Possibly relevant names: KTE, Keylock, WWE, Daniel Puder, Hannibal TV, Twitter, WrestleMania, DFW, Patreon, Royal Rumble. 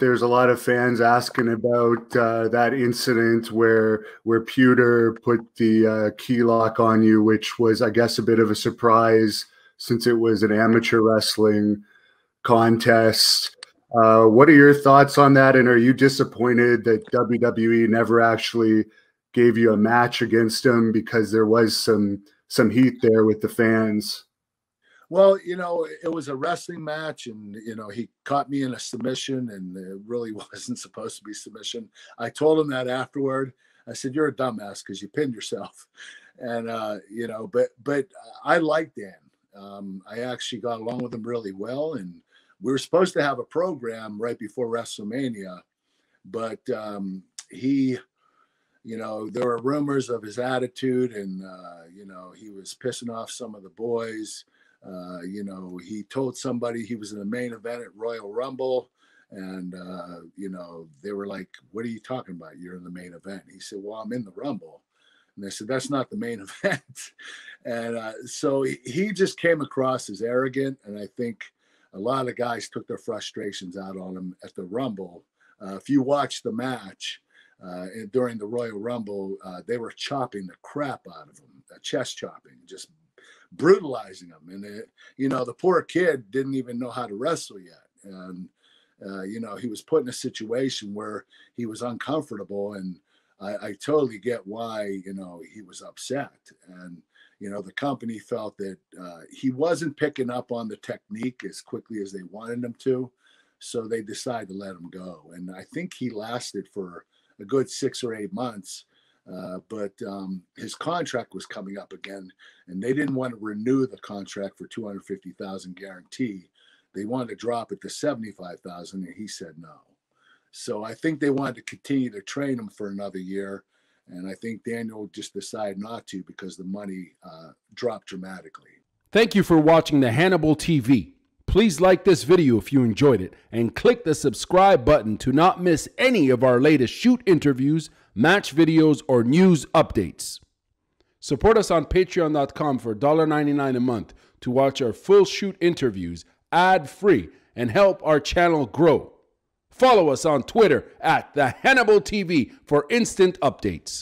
there's a lot of fans asking about that incident where Puder put the key lock on you, which was, I guess, a bit of a surprise since it was an amateur wrestling contest. What are your thoughts on that? And are you disappointed that WWE never actually gave you a match against him, because there was some heat there with the fans? Well, you know, it was a wrestling match, and, you know, he caught me in a submission, and it really wasn't supposed to be submission. I told him that afterward. I said, you're a dumbass because you pinned yourself. And, you know, but I like Dan. I actually got along with him really well. And we were supposed to have a program right before WrestleMania, but he, you know, there were rumors of his attitude, and, you know, he was pissing off some of the boys. You know, he told somebody he was in the main event at Royal Rumble, and, you know, they were like, what are you talking about? You're in the main event. He said, well, I'm in the Rumble. And they said, that's not the main event. And so he just came across as arrogant. And I think a lot of guys took their frustrations out on him at the Rumble. If you watch the match during the Royal Rumble, they were chopping the crap out of him, chest chopping, just brutalizing him. And it, you know, the poor kid didn't even know how to wrestle yet, and you know, he was put in a situation where he was uncomfortable, and I totally get why, you know, he was upset. And you know, the company felt that he wasn't picking up on the technique as quickly as they wanted him to, so they decided to let him go. And I think he lasted for a good 6 or 8 months. But his contract was coming up again, and they didn't want to renew the contract for $250,000 guarantee. They wanted to drop it to $75,000, and he said no. So I think they wanted to continue to train him for another year, and I think Daniel just decided not to because the money dropped dramatically. Thank you for watching the Hannibal TV. Please like this video if you enjoyed it, and click the subscribe button to not miss any of our latest shoot interviews, match videos, or news updates. Support us on patreon.com for $1.99 a month to watch our full shoot interviews ad-free and help our channel grow. Follow us on Twitter at the Hannibal TV for instant updates.